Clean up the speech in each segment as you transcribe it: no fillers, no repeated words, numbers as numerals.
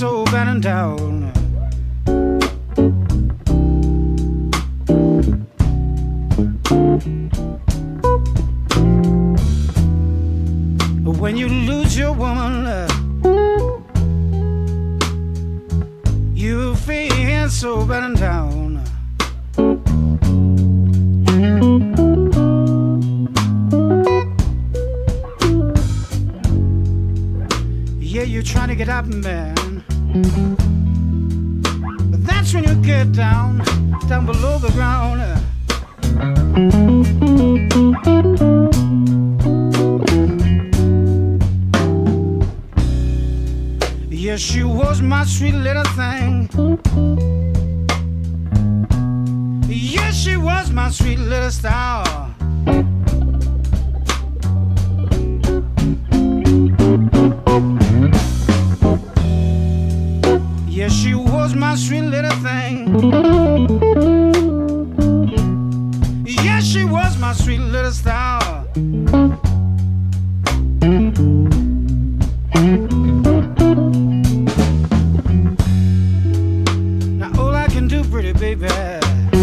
so bent down. When you lose your woman, you feel so bent down. Yeah, you're trying to get up, man, but that's when you get down, down below the ground. Yeah, she was my sweet little thing. Yeah, she was my sweet little star. Yeah, she was my sweet little thing. Yeah, she was my sweet little star.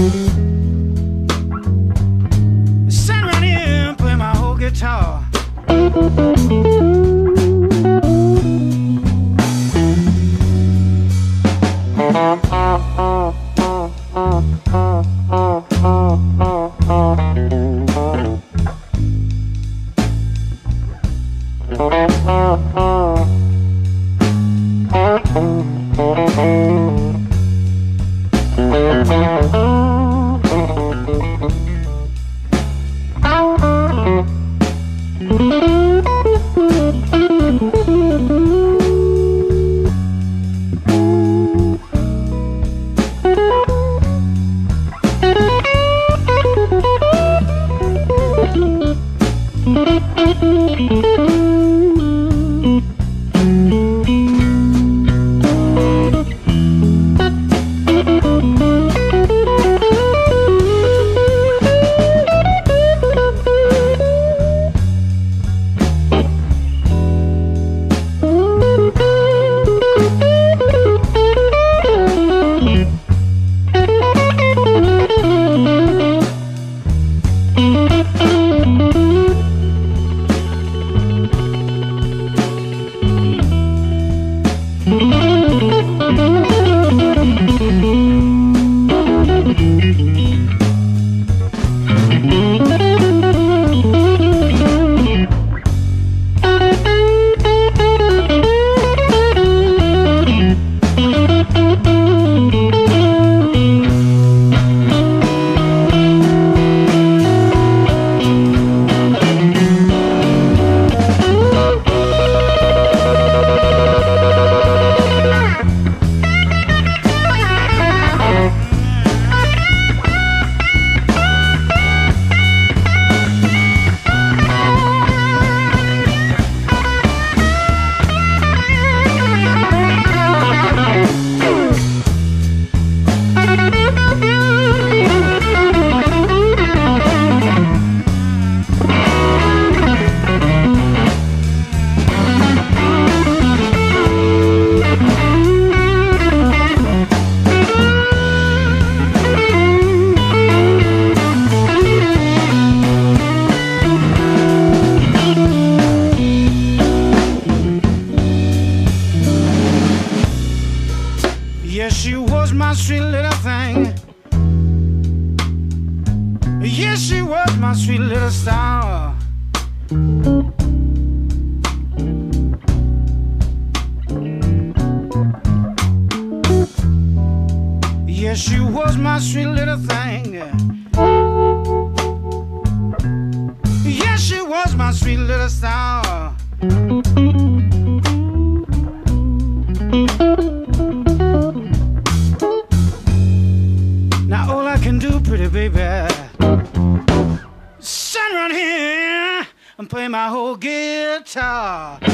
Pretty baby, stand right here and play my whole guitar. Yeah, she was my sweet little thing. Yeah, she was my sweet little star. Yeah, she was my sweet little thing. Yeah, she was my sweet little star. Pretty baby, stand right here and play my whole guitar.